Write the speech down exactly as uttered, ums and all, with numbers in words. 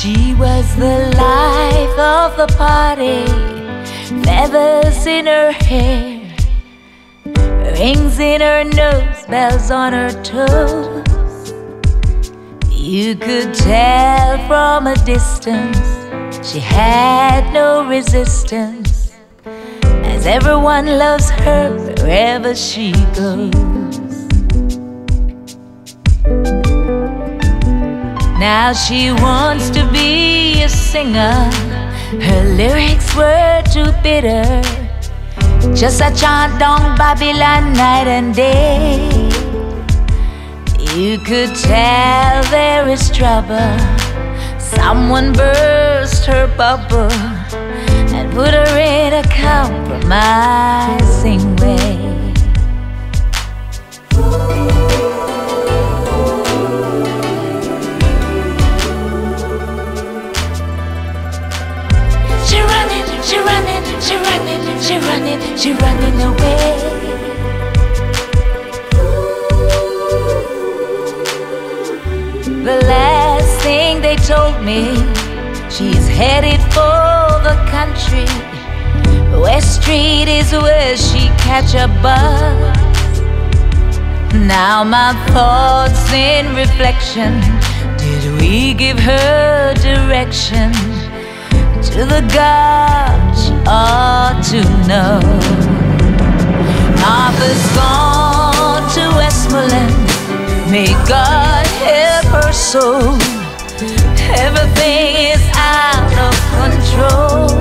She was the life of the party, feathers in her hair, rings in her nose, bells on her toes. You could tell from a distance she had no resistance, as everyone loves her wherever she goes. Now she wants to be a singer. Her lyrics were too bitter, just a chant on Babylon night and day. You could tell there is trouble. Someone burst her bubble and put her in a compromising way. She running, she running, she running, she running away. The last thing they told me, she's headed for the country. West Street is where she catch a bus. Now my thoughts in reflection, did we give her direction to the God she ought to know? Martha's gone to Westmoreland, may God help her soul. Everything is out of control.